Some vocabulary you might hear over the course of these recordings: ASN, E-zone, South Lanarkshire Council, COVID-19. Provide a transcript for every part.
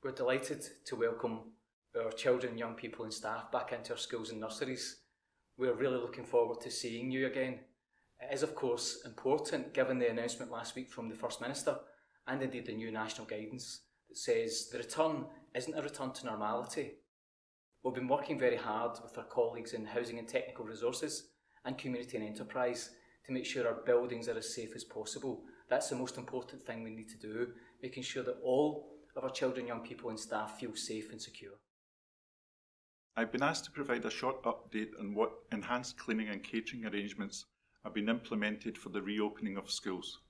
We're delighted to welcome our children, young people and staff back into our schools and nurseries. We're really looking forward to seeing you again. It is of course important given the announcement last week from the First Minister and indeed the new national guidance that says the return isn't a return to normality. We've been working very hard with our colleagues in Housing and Technical Resources and Community and Enterprise to make sure our buildings are as safe as possible. That's the most important thing we need to do, making sure that all of our children, young people and staff feel safe and secure. I've been asked to provide a short update on what enhanced cleaning and catering arrangements have been implemented for the reopening of schools.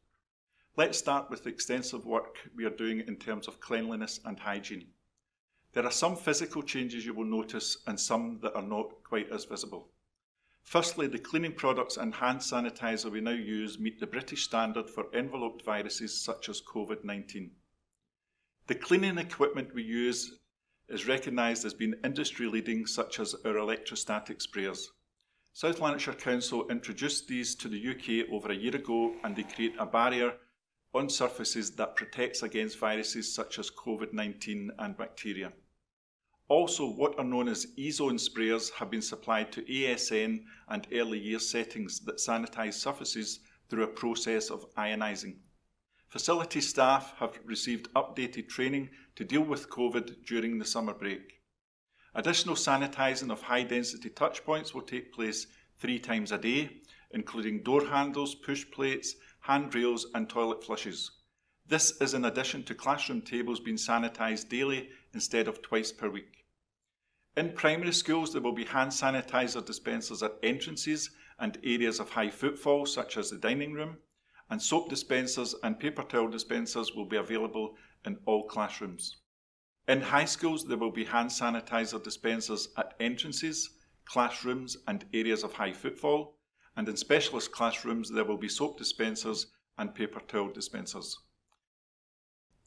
Let's start with the extensive work we are doing in terms of cleanliness and hygiene. There are some physical changes you will notice and some that are not quite as visible. Firstly, the cleaning products and hand sanitiser we now use meet the British standard for enveloped viruses such as COVID-19. The cleaning equipment we use is recognised as being industry-leading, such as our electrostatic sprayers. South Lanarkshire Council introduced these to the UK over a year ago, and they create a barrier on surfaces that protects against viruses such as COVID-19 and bacteria. Also, what are known as E-zone sprayers have been supplied to ASN and early year settings that sanitise surfaces through a process of ionising. Facility staff have received updated training to deal with COVID during the summer break. Additional sanitising of high-density touchpoints will take place 3 times a day, including door handles, push plates, handrails and toilet flushes. This is in addition to classroom tables being sanitised daily instead of twice per week. In primary schools, there will be hand sanitiser dispensers at entrances and areas of high footfall, such as the dining room, and soap dispensers and paper towel dispensers will be available in all classrooms. In high schools, there will be hand sanitiser dispensers at entrances, classrooms and areas of high footfall, and in specialist classrooms there will be soap dispensers and paper towel dispensers.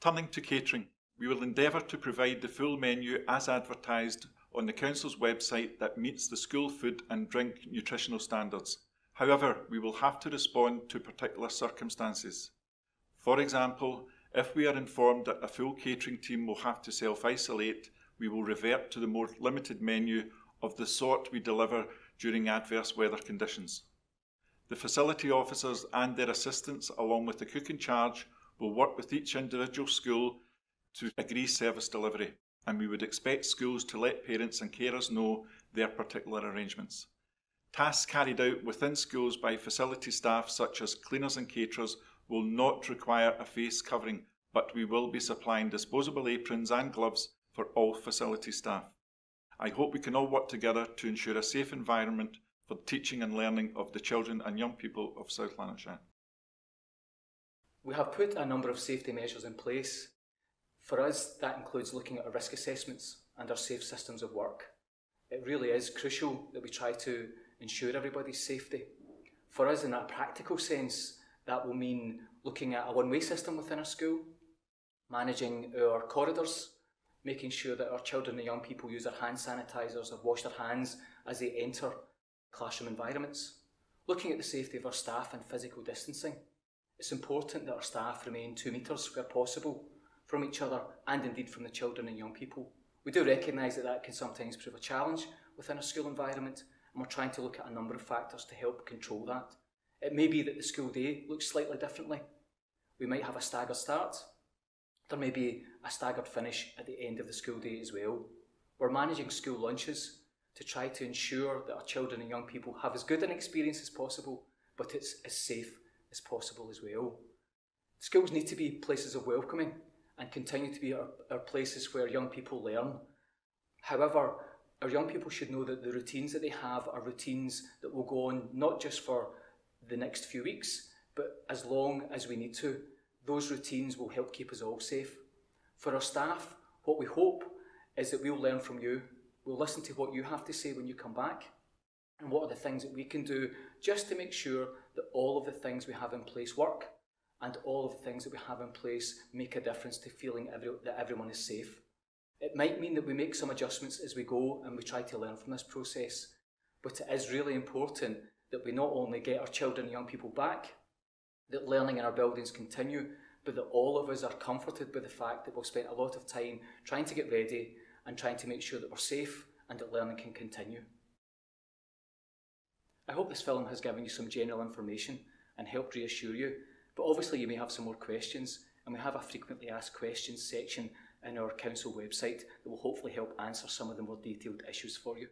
Turning to catering, we will endeavour to provide the full menu as advertised on the Council's website that meets the school food and drink nutritional standards. However, we will have to respond to particular circumstances. For example, if we are informed that a full catering team will have to self-isolate, we will revert to the more limited menu of the sort we deliver during adverse weather conditions. The facility officers and their assistants, along with the cook in charge, will work with each individual school to agree service delivery, and we would expect schools to let parents and carers know their particular arrangements. Tasks carried out within schools by facility staff such as cleaners and caterers will not require a face covering, but we will be supplying disposable aprons and gloves for all facility staff. I hope we can all work together to ensure a safe environment for the teaching and learning of the children and young people of South Lanarkshire. We have put a number of safety measures in place. For us, that includes looking at our risk assessments and our safe systems of work. It really is crucial that we try to ensure everybody's safety. For us, in that practical sense, that will mean looking at a one-way system within our school, managing our corridors, making sure that our children and young people use their hand sanitisers or wash their hands as they enter classroom environments, looking at the safety of our staff and physical distancing. It's important that our staff remain 2 metres where possible from each other and indeed from the children and young people. We do recognise that that can sometimes prove a challenge within a school environment, and we're trying to look at a number of factors to help control that. It may be that the school day looks slightly differently. We might have a staggered start. There may be a staggered finish at the end of the school day as well. We're managing school lunches to try to ensure that our children and young people have as good an experience as possible, but it's as safe as possible as well. Schools need to be places of welcoming and continue to be our places where young people learn. However, our young people should know that the routines that they have are routines that will go on not just for the next few weeks, but as long as we need to. Those routines will help keep us all safe. For our staff, what we hope is that we'll learn from you. We'll listen to what you have to say when you come back, and what are the things that we can do just to make sure that all of the things we have in place work and all of the things that we have in place make a difference to feeling that everyone is safe. It might mean that we make some adjustments as we go and we try to learn from this process, but it is really important that we not only get our children and young people back, that learning in our buildings continue, but that all of us are comforted by the fact that we've spent a lot of time trying to get ready and trying to make sure that we're safe and that learning can continue. I hope this film has given you some general information and helped reassure you, but obviously you may have some more questions, and we have a frequently asked questions section in our council website that will hopefully help answer some of the more detailed issues for you.